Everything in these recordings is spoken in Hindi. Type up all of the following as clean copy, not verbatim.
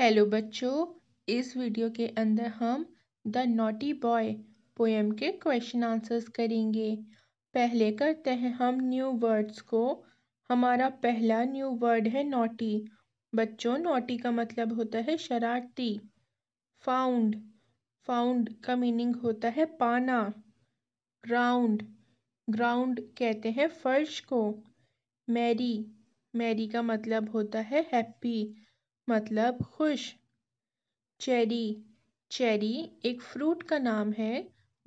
हेलो बच्चों, इस वीडियो के अंदर हम द नॉटी बॉय पोएम के क्वेश्चन आंसर्स करेंगे। पहले करते हैं हम न्यू वर्ड्स को। हमारा पहला न्यू वर्ड है नॉटी। बच्चों, नॉटी का मतलब होता है शरारती। फाउंड, फाउंड का मीनिंग होता है पाना। ग्राउंड, ग्राउंड कहते हैं फर्श को। मैरी, मैरी का मतलब होता है हैप्पी, मतलब खुश। चेरी, चेरी एक फ्रूट का नाम है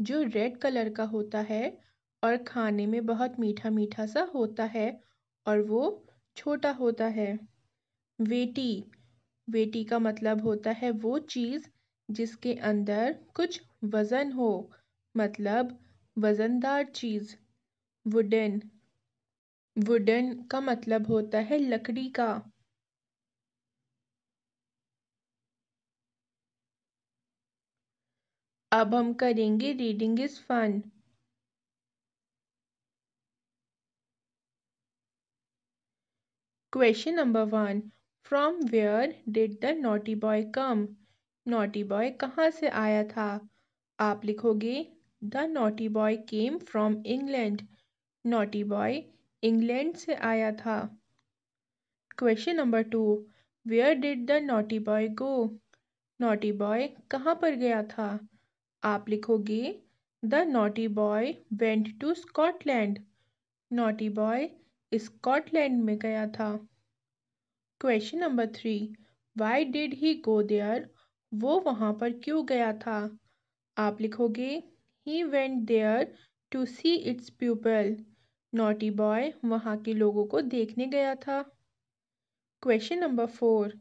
जो रेड कलर का होता है और खाने में बहुत मीठा मीठा सा होता है और वो छोटा होता है। वेटी, वेटी का मतलब होता है वो चीज़ जिसके अंदर कुछ वज़न हो, मतलब वज़नदार चीज़। वुडन, वुडन का मतलब होता है लकड़ी का। अब हम करेंगे reading is fun. Question number 1, from where did the naughty boy come? Naughty boy कहाँ से आया था? आप लिखोगे the naughty boy came from England. Naughty boy England से आया था। Question number 2, where did the naughty boy go? Naughty boy कहाँ पर गया था? आप लिखोगे the naughty boy went to Scotland. Naughty boy Scotland में गया था। Question number 3, why did he go there? वो वहाँ पर क्यों गया था? आप लिखोगे he went there to see its people. Naughty boy वहाँ के लोगों को देखने गया था। Question number 4,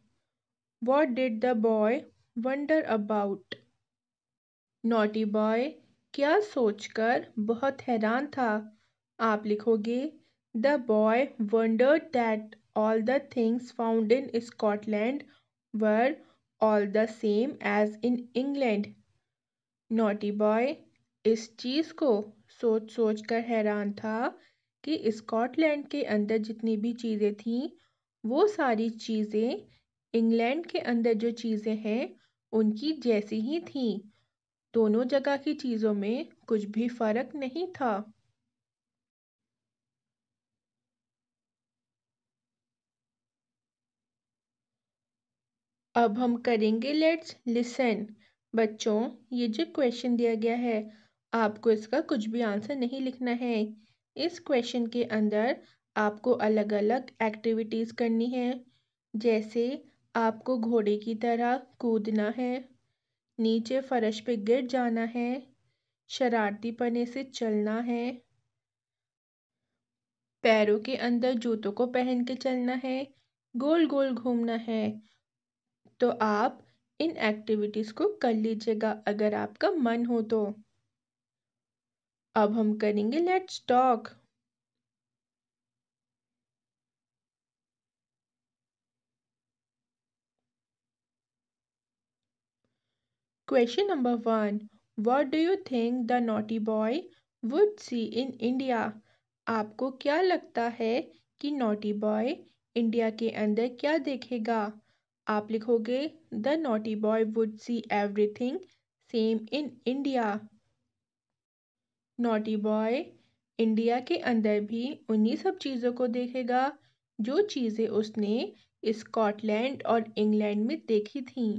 what did the boy wonder about? Naughty boy क्या सोचकर बहुत हैरान था? आप लिखोगे the boy wondered that all the things found in Scotland were all the same as in England. Naughty boy इस चीज़ को सोच सोच कर हैरान था कि स्कॉटलैंड के अंदर जितनी भी चीज़ें थीं वो सारी चीज़ें इंग्लैंड के अंदर जो चीज़ें हैं उनकी जैसी ही थीं। दोनों जगह की चीज़ों में कुछ भी फ़र्क नहीं था। अब हम करेंगे लेट्स लिसन। बच्चों, ये जो क्वेश्चन दिया गया है आपको इसका कुछ भी आंसर नहीं लिखना है। इस क्वेश्चन के अंदर आपको अलग अलग एक्टिविटीज़ करनी है, जैसे आपको घोड़े की तरह कूदना है, नीचे फर्श पे गिर जाना है, शरारतीपने से चलना है, पैरों के अंदर जूतों को पहन के चलना है, गोल गोल घूमना है। तो आप इन एक्टिविटीज़ को कर लीजिएगा अगर आपका मन हो तो। अब हम करेंगे let's talk. Question number 1, what do you think the naughty boy would see in India? आपको क्या लगता है कि naughty boy इंडिया के अंदर क्या देखेगा? आप लिखोगे the naughty boy would see everything same in India। naughty boy India के अंदर भी उन्हीं सब चीज़ों को देखेगा जो चीज़ें उसने स्कॉटलैंड और इंग्लैंड में देखी थीं।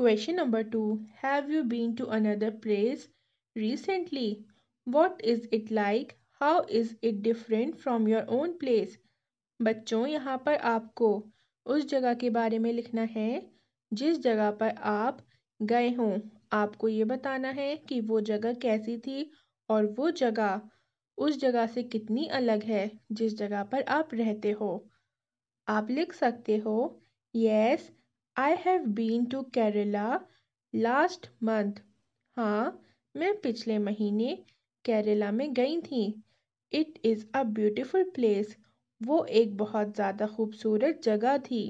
Question number 2, have you been to another place recently? What is it like? How is it different from your own place? बच्चों, यहाँ पर आपको उस जगह के बारे में लिखना है जिस जगह पर आप गए हों। आपको ये बताना है कि वो जगह कैसी थी और वो जगह उस जगह से कितनी अलग है जिस जगह पर आप रहते हो। आप लिख सकते हो yes, I have been to Kerala last month। हाँ, मैं पिछले महीने केरला में गई थी। It is a beautiful place। वो एक बहुत ज़्यादा खूबसूरत जगह थी।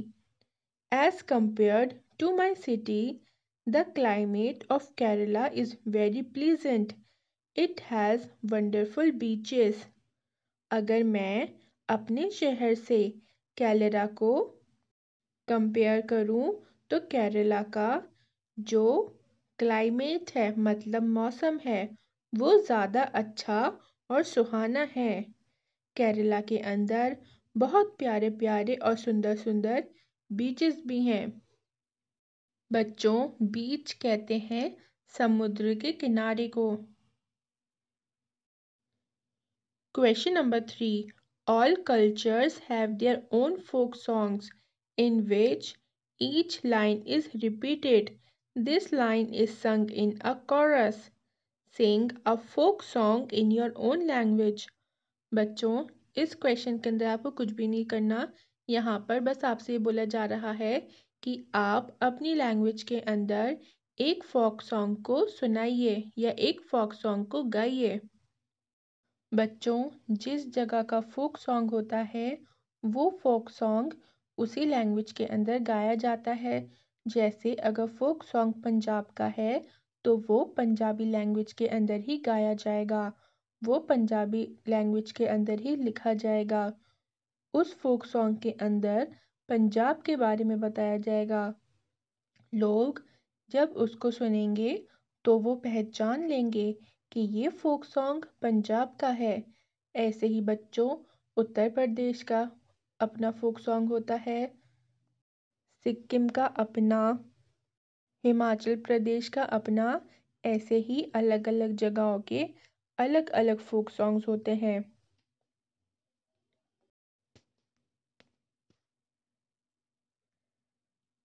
As compared to my city, the climate of Kerala is very pleasant। It has wonderful beaches। अगर मैं अपने शहर से केरला को कंपेयर करूं तो केरला का जो क्लाइमेट है मतलब मौसम है वो ज़्यादा अच्छा और सुहाना है। केरला के अंदर बहुत प्यारे प्यारे और सुंदर सुंदर बीचेस भी हैं। बच्चों, बीच कहते हैं समुद्र के किनारे को। Question number 3, all cultures have their own folk songs in which each line is repeated. This line is sung in a chorus. Sing a folk song in your own language. बच्चों, इस क्वेश्चन के अंदर आपको कुछ भी नहीं करना। यहाँ पर बस आपसे बोला जा रहा है कि आप अपनी लैंग्वेज के अंदर एक फोक सॉन्ग को सुनाइए या एक फोक सॉन्ग को गाइए। बच्चों, जिस जगह का फोक सॉन्ग होता है वो फोक सॉन्ग उसी लैंग्वेज के अंदर गाया जाता है। जैसे अगर फोक सॉन्ग पंजाब का है तो वो पंजाबी लैंग्वेज के अंदर ही गाया जाएगा, वो पंजाबी लैंग्वेज के अंदर ही लिखा जाएगा। उस फोक सॉन्ग के अंदर पंजाब के बारे में बताया जाएगा। लोग जब उसको सुनेंगे तो वो पहचान लेंगे कि ये फोक सॉन्ग पंजाब का है। ऐसे ही बच्चों, उत्तर प्रदेश का अपना फोक सॉन्ग होता है, सिक्किम का अपना, हिमाचल प्रदेश का अपना। ऐसे ही अलग अलग जगहों के अलग अलग फोक सॉन्ग्स होते हैं।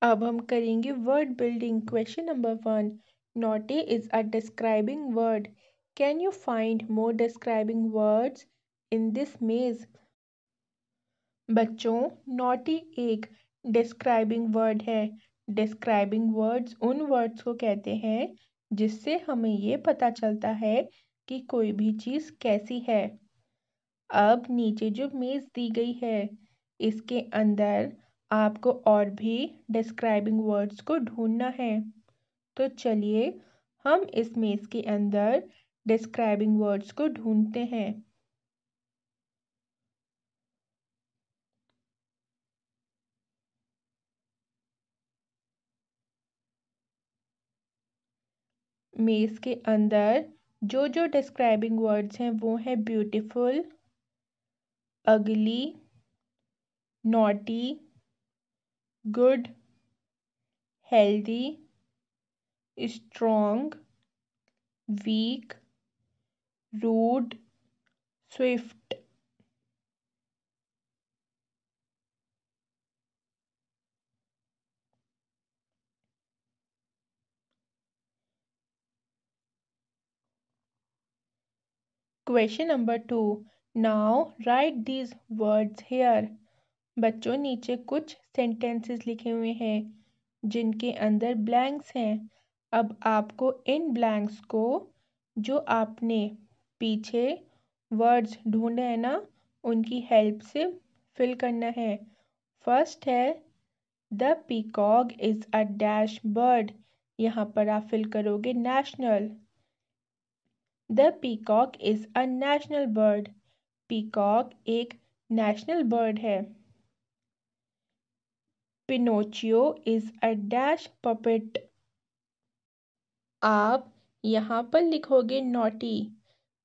अब हम करेंगे word building. Question number 1, naughty is a describing word. Can you find more describing words in this maze? बच्चों, naughty एक describing word है। Describing words उन words को कहते हैं जिससे हमें ये पता चलता है कि कोई भी चीज़ कैसी है। अब नीचे जो maze दी गई है इसके अंदर आपको और भी describing words को ढूंढना है। तो चलिए हम इस मेज़ के अंदर डिस्क्राइबिंग वर्ड्स को ढूंढते हैं। मेज़ के अंदर जो जो डिस्क्राइबिंग वर्ड्स हैं वो हैं beautiful, ugly, naughty, good, healthy, strong, weak, rude, swift. Question number 2. Now write these words here. बच्चों, नीचे कुछ sentences लिखे हुए हैं जिनके अंदर blanks हैं। अब आपको इन ब्लैंक्स को जो आपने पीछे वर्ड्स ढूंढे हैं ना उनकी हेल्प से फिल करना है। फर्स्ट है the peacock is a dash bird. यहाँ पर आप फिल करोगे national. The peacock is a national bird. Peacock एक नेशनल बर्ड है। Pinocchio is a dash puppet. आप यहाँ पर लिखोगे naughty.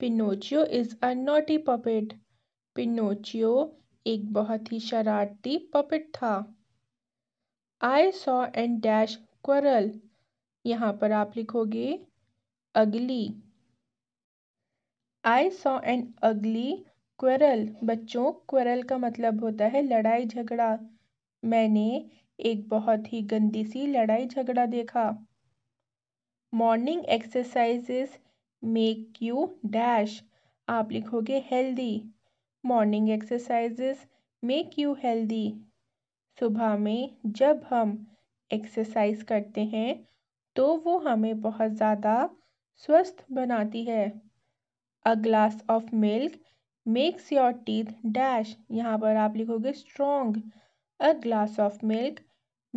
Pinocchio is a naughty puppet. Pinocchio एक बहुत ही शरारती पपेट था। I saw and dash quarrel. यहाँ पर आप लिखोगे अगली। आई सॉ एंड अगली क्वरल। बच्चों, क्वरल का मतलब होता है लड़ाई झगड़ा। मैंने एक बहुत ही गंदी सी लड़ाई झगड़ा देखा। Morning exercises make you dash. आप लिखोगे healthy. Morning exercises make you healthy. सुबह में जब हम एक्सरसाइज करते हैं तो वो हमें बहुत ज़्यादा स्वस्थ बनाती है। A glass of milk makes your teeth dash. यहाँ पर आप लिखोगे strong. A glass of milk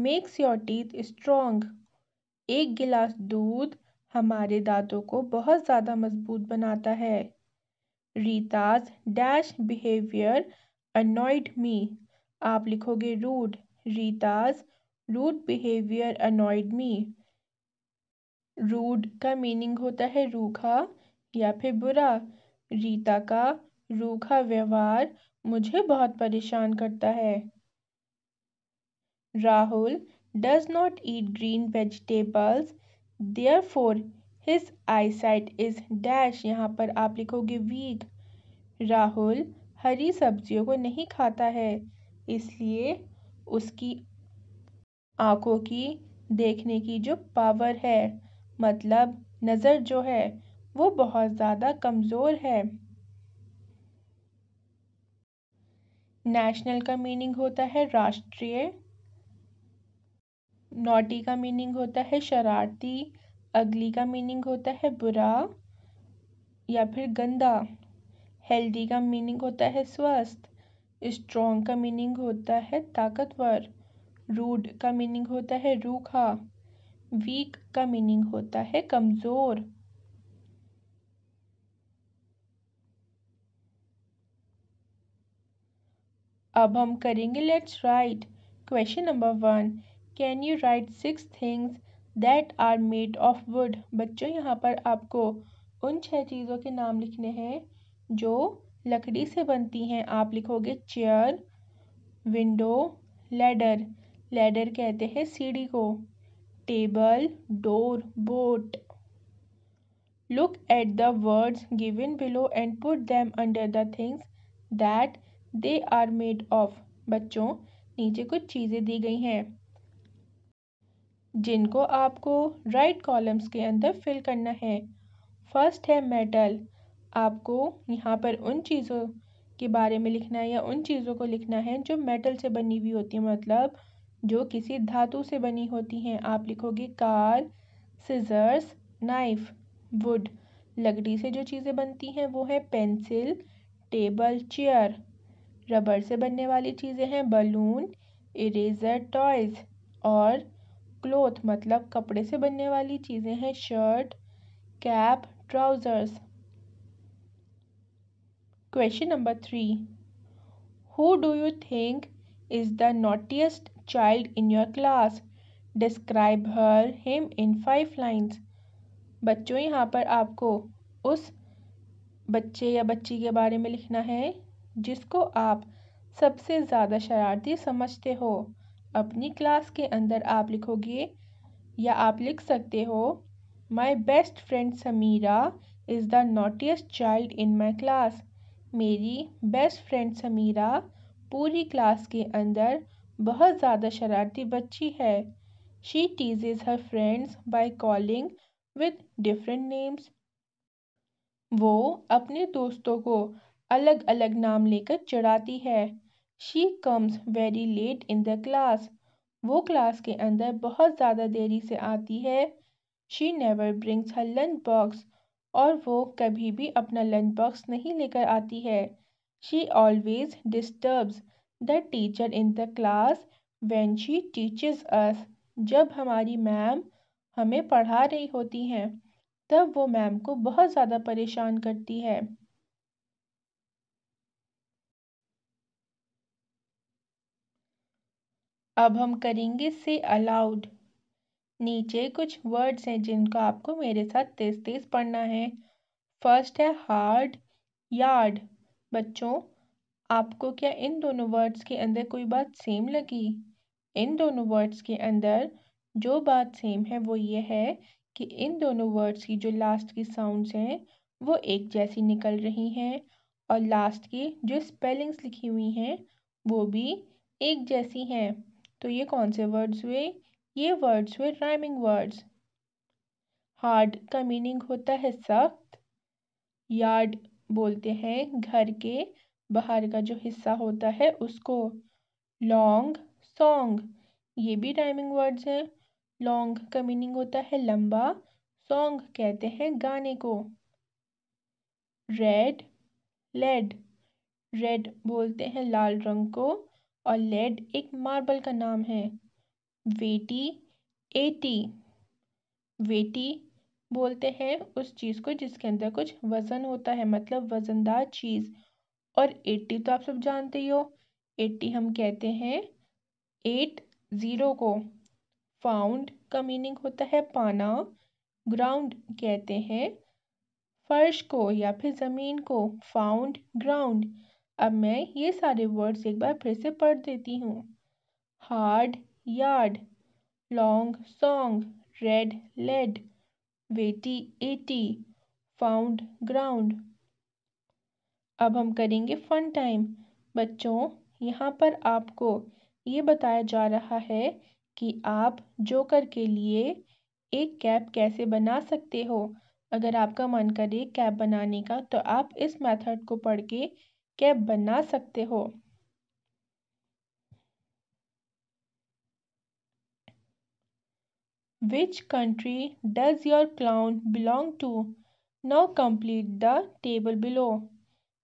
makes your teeth strong. एक गिलास दूध हमारे दांतों को बहुत ज़्यादा मजबूत बनाता है। Rita's dash behaviour annoyed me. आप लिखोगे rude. Rita's rude behavior annoyed me. Rude का मीनिंग होता है रूखा या फिर बुरा। रीता का रूखा व्यवहार मुझे बहुत परेशान करता है। Rahul does not eat green vegetables therefore his eyesight is dash, यहाँ पर आप लिखोगे वीक। राहुल हरी सब्जियों को नहीं खाता है, इसलिए उसकी आँखों की देखने की जो पावर है, मतलब नज़र जो है, वो बहुत ज़्यादा कमज़ोर है। नेशनल का मीनिंग होता है राष्ट्रीय। नॉटी का मीनिंग होता है शरारती। अगली का मीनिंग होता है बुरा या फिर गंदा। हेल्दी का मीनिंग होता है स्वस्थ। स्ट्रॉन्ग का मीनिंग होता है ताकतवर। रूड का मीनिंग होता है रूखा। वीक का मीनिंग होता है कमज़ोर। अब हम करेंगे let's write. Question number 1, can you write 6 things that are made of wood. बच्चों यहाँ पर आपको उन 6 चीज़ों के नाम लिखने हैं जो लकड़ी से बनती हैं। आप लिखोगे चेयर, विंडो, लैडर। लैडर कहते हैं सीढ़ी को। Table, door, boat. Look at the words given below and put them under the things that they are made of. बच्चों नीचे कुछ चीज़ें दी गई हैं जिनको आपको राइट कॉलम्स के अंदर फिल करना है। फर्स्ट है मेटल। आपको यहाँ पर उन चीज़ों के बारे में लिखना है या उन चीज़ों को लिखना है जो मेटल से बनी हुई होती है, मतलब जो किसी धातु से बनी होती हैं। आप लिखोगे कार, सिजर्स, नाइफ। वुड, लकड़ी से जो चीज़ें बनती हैं वो है पेंसिल, टेबल, चेयर। रबर से बनने वाली चीज़ें हैं बलून, इरेजर, टॉयज़। और क्लॉथ मतलब कपड़े से बनने वाली चीज़ें हैं shirt, cap, trousers. Question number 3, who do you think is the naughtiest child in your class? Describe her, him in 5 lines. बच्चों यहाँ पर आपको उस बच्चे या बच्ची के बारे में लिखना है जिसको आप सबसे ज़्यादा शरारती समझते हो। अपनी क्लास के अंदर आप लिखोगे या आप लिख सकते हो My best friend Samira is the naughtiest child in my class. मेरी बेस्ट फ्रेंड समीरा पूरी क्लास के अंदर बहुत ज़्यादा शरारती बच्ची है। She teases her friends by calling with different names. वो अपने दोस्तों को अलग अलग नाम लेकर चिढ़ाती है। She comes very late in the class. वो क्लास के अंदर बहुत ज़्यादा देरी से आती है। She never brings her lunch box. और वो कभी भी अपना लंच बॉक्स नहीं लेकर आती है। She always disturbs the teacher in the class when she teaches us. जब हमारी मैम हमें पढ़ा रही होती हैं तब वो मैम को बहुत ज़्यादा परेशान करती है। अब हम करेंगे से अलाउड। नीचे कुछ वर्ड्स हैं जिनको आपको मेरे साथ तेज तेज पढ़ना है। फर्स्ट है हार्ड, यार्ड। बच्चों आपको क्या इन दोनों वर्ड्स के अंदर कोई बात सेम लगी? इन दोनों वर्ड्स के अंदर जो बात सेम है वो ये है कि इन दोनों वर्ड्स की जो लास्ट की साउंड्स हैं वो एक जैसी निकल रही हैं और लास्ट की जो स्पेलिंग्स लिखी हुई हैं वो भी एक जैसी हैं। तो ये कौन से वर्ड्स हुए? ये वर्ड्स हुए राइमिंग वर्ड्स। हार्ड का मीनिंग होता है सख्त। यार्ड बोलते हैं घर के बाहर का जो हिस्सा होता है उसको। लॉन्ग, सॉन्ग, ये भी राइमिंग वर्ड्स हैं। लॉन्ग का मीनिंग होता है लंबा। सॉन्ग कहते हैं गाने को। Red, lead. रेड बोलते हैं लाल रंग को और लेड एक मार्बल का नाम है। वेटी, एटी। वेटी बोलते हैं उस चीज़ को जिसके अंदर कुछ वज़न होता है, मतलब वज़नदार चीज़। और 80 तो आप सब जानते ही हो। 80 हम कहते हैं 80 को फाउंड का मीनिंग होता है पाना, ग्राउंड कहते हैं फर्श को या फिर ज़मीन को, फाउंड ग्राउंड। अब मैं ये सारे वर्ड्स एक बार फिर से पढ़ देती हूँ। Hard yard, long song, red led, weighty 80, found ground. अब हम करेंगे फन टाइम। बच्चों यहाँ पर आपको ये बताया जा रहा है कि आप जोकर के लिए एक कैप कैसे बना सकते हो। अगर आपका मन करे कैप बनाने का तो आप इस मेथड को पढ़ के कैप बना सकते हो। Which country does your clown belong to? Now complete the table below.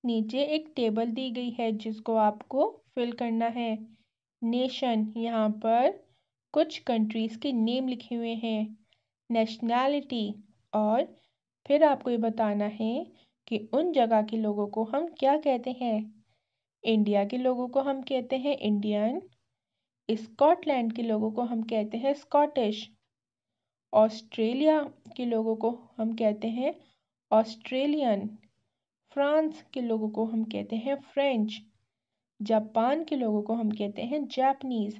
नीचे एक टेबल दी गई है जिसको आपको फिल करना है। नेशन, यहाँ पर कुछ कंट्रीज़ के नेम लिखे हुए हैं, नेशनैलिटी, और फिर आपको ये बताना है कि उन जगह के लोगों को हम क्या कहते हैं। इंडिया के लोगों को हम कहते हैं इंडियन, स्कॉटलैंड के लोगों को हम कहते हैं स्कॉटिश, ऑस्ट्रेलिया के लोगों को हम कहते हैं ऑस्ट्रेलियन, फ्रांस के लोगों को हम कहते हैं फ्रेंच, जापान के लोगों को हम कहते हैं जापानीज़।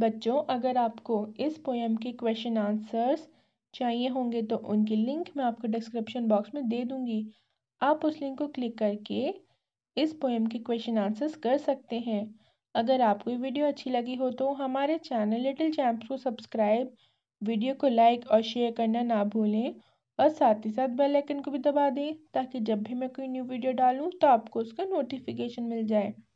बच्चों अगर आपको इस पोएम के क्वेश्चन आंसर्स चाहिए होंगे तो उनकी लिंक मैं आपको डिस्क्रिप्शन बॉक्स में दे दूंगी। आप उस लिंक को क्लिक करके इस पोएम के क्वेश्चन आंसर्स कर सकते हैं। अगर आपको ये वीडियो अच्छी लगी हो तो हमारे चैनल लिटिल चैम्प्स को सब्सक्राइब, वीडियो को लाइक और शेयर करना ना भूलें, और साथ ही साथ बेल आइकन को भी दबा दें ताकि जब भी मैं कोई न्यू वीडियो डालूं तो आपको उसका नोटिफिकेशन मिल जाए।